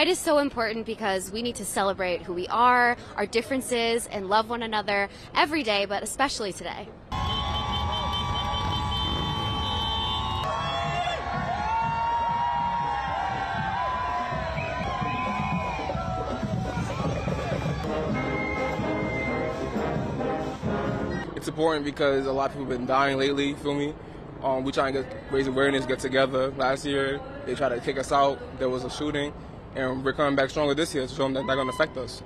Pride is so important because we need to celebrate who we are, our differences, and love one another every day, but especially today. It's important because a lot of people have been dying lately, you feel me? We trying to raise awareness, get together. Last year, they tried to kick us out. There was a shooting, and we're coming back stronger this year to show them that they're going to affect us.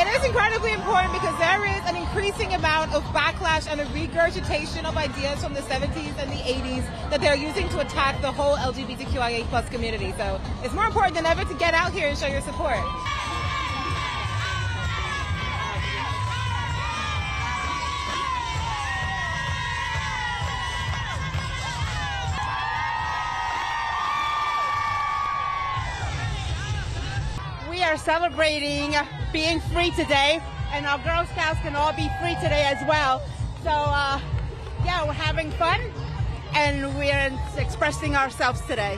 It is incredibly important because there is an increasing amount of backlash and a regurgitation of ideas from the 70s and the 80s that they're using to attack the whole LGBTQIA+ community. So it's more important than ever to get out here and show your support. We are celebrating being free today, and our Girl Scouts can all be free today as well. So, yeah, we're having fun, and we're expressing ourselves today.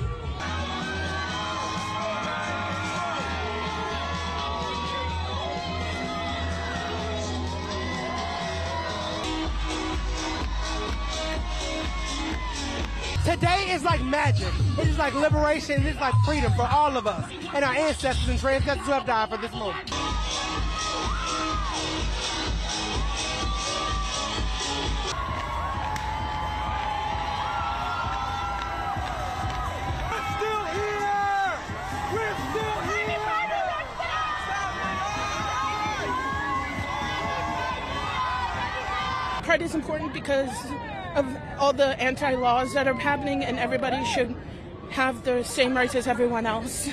Today is like magic. It is like liberation. It is like freedom for all of us and our ancestors and transcendents who have died for this moment. Pride is important because of all the anti-laws that are happening, and everybody should have the same rights as everyone else.